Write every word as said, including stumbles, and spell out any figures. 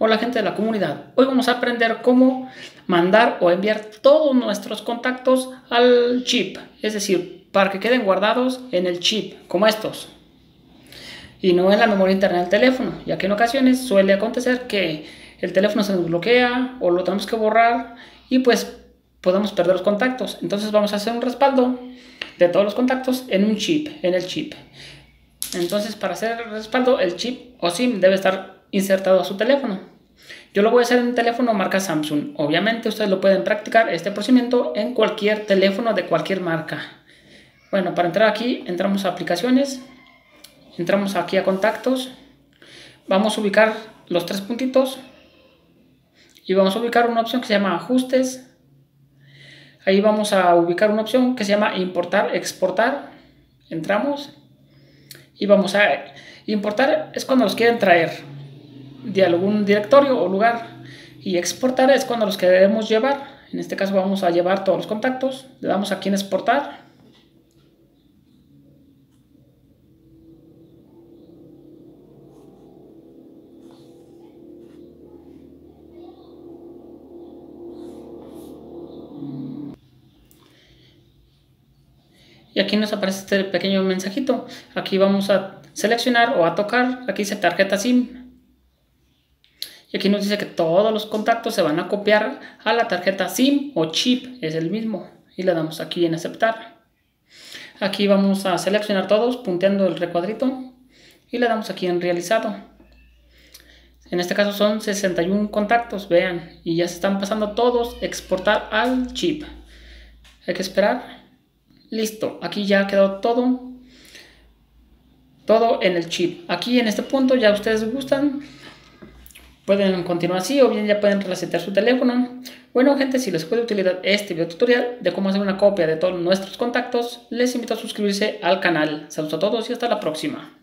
Hola gente de la comunidad, hoy vamos a aprender cómo mandar o enviar todos nuestros contactos al chip, es decir, para que queden guardados en el chip, como estos, y no en la memoria interna del teléfono, ya que en ocasiones suele acontecer que el teléfono se desbloquea o lo tenemos que borrar y pues podemos perder los contactos. Entonces vamos a hacer un respaldo de todos los contactos en un chip, en el chip. Entonces, para hacer el respaldo, el chip o SIM debe estar insertado a su teléfono. Yo lo voy a hacer en un teléfono marca Samsung. Obviamente ustedes lo pueden practicar este procedimiento en cualquier teléfono de cualquier marca. Bueno, para entrar aquí, entramos a aplicaciones, entramos aquí a contactos, vamos a ubicar los tres puntitos y vamos a ubicar una opción que se llama ajustes. Ahí vamos a ubicar una opción que se llama importar, exportar. Entramos y vamos a importar, es cuando los quieren traer de algún directorio o lugar, y exportar es cuando los queremos llevar. En este caso vamos a llevar todos los contactos, le damos aquí en exportar y aquí nos aparece este pequeño mensajito. Aquí vamos a seleccionar o a tocar, aquí dice tarjeta SIM, y aquí nos dice que todos los contactos se van a copiar a la tarjeta SIM o chip, es el mismo, y le damos aquí en aceptar. Aquí vamos a seleccionar todos punteando el recuadrito y le damos aquí en realizado. En este caso son sesenta y uno contactos, vean, y ya se están pasando todos, exportar al chip. Hay que esperar. Listo, aquí ya quedó todo, todo en el chip. Aquí en este punto ya ustedes gustan, pueden continuar así o bien ya pueden resetear su teléfono. Bueno gente, si les fue de utilidad este video tutorial de cómo hacer una copia de todos nuestros contactos, les invito a suscribirse al canal. Saludos a todos y hasta la próxima.